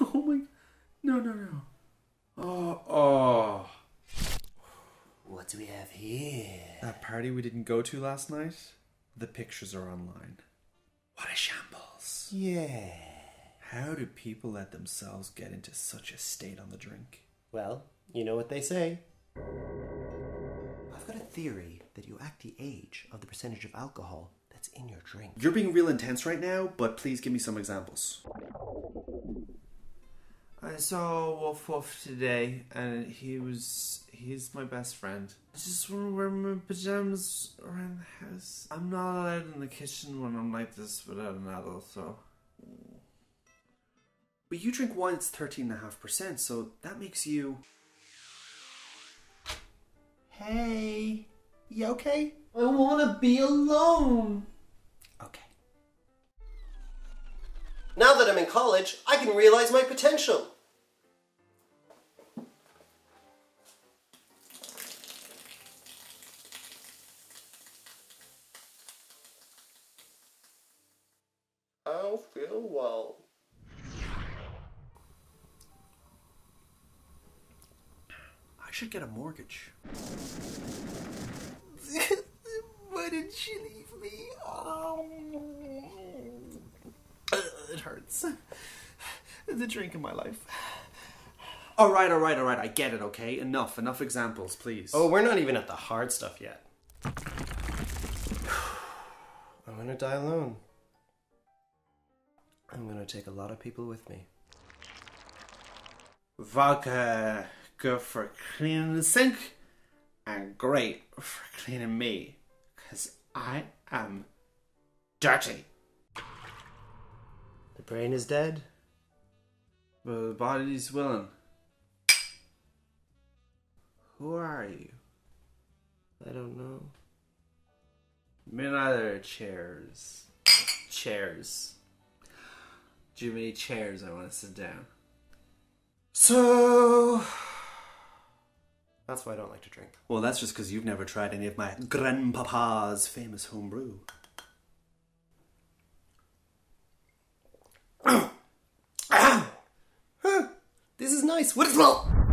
Oh my... No. Oh. What do we have here? That party we didn't go to last night? The pictures are online. What a shambles. Yeah. How do people let themselves get into such a state on the drink? Well, you know what they say. I've got a theory that you act the age of the percentage of alcohol that's in your drink. You're being real intense right now, but please give me some examples. I saw Wolf Wolf today, and he's my best friend. I just want to wear my pajamas around the house. I'm not allowed in the kitchen when I'm like this without an adult, so... But you drink wine that's 13.5%, so that makes you... Hey, you okay? I wanna be alone! Okay. Now that I'm in college, I can realize my potential! I'll feel well. I should get a mortgage. Why did she leave me? Oh. It hurts. The drink in my life. Alright, I get it, okay? Enough examples, please. Oh, we're not even at the hard stuff yet. I'm gonna die alone. I'm gonna take a lot of people with me. Vodka, good for cleaning the sink, and great for cleaning me, because I am dirty. The brain is dead, but the body's willing. Who are you? I don't know. Me neither. Chairs. Chairs. Too many chairs, I want to sit down. So... That's why I don't like to drink. Well, that's just because you've never tried any of my grandpapa's famous homebrew. This is nice. What is wrong?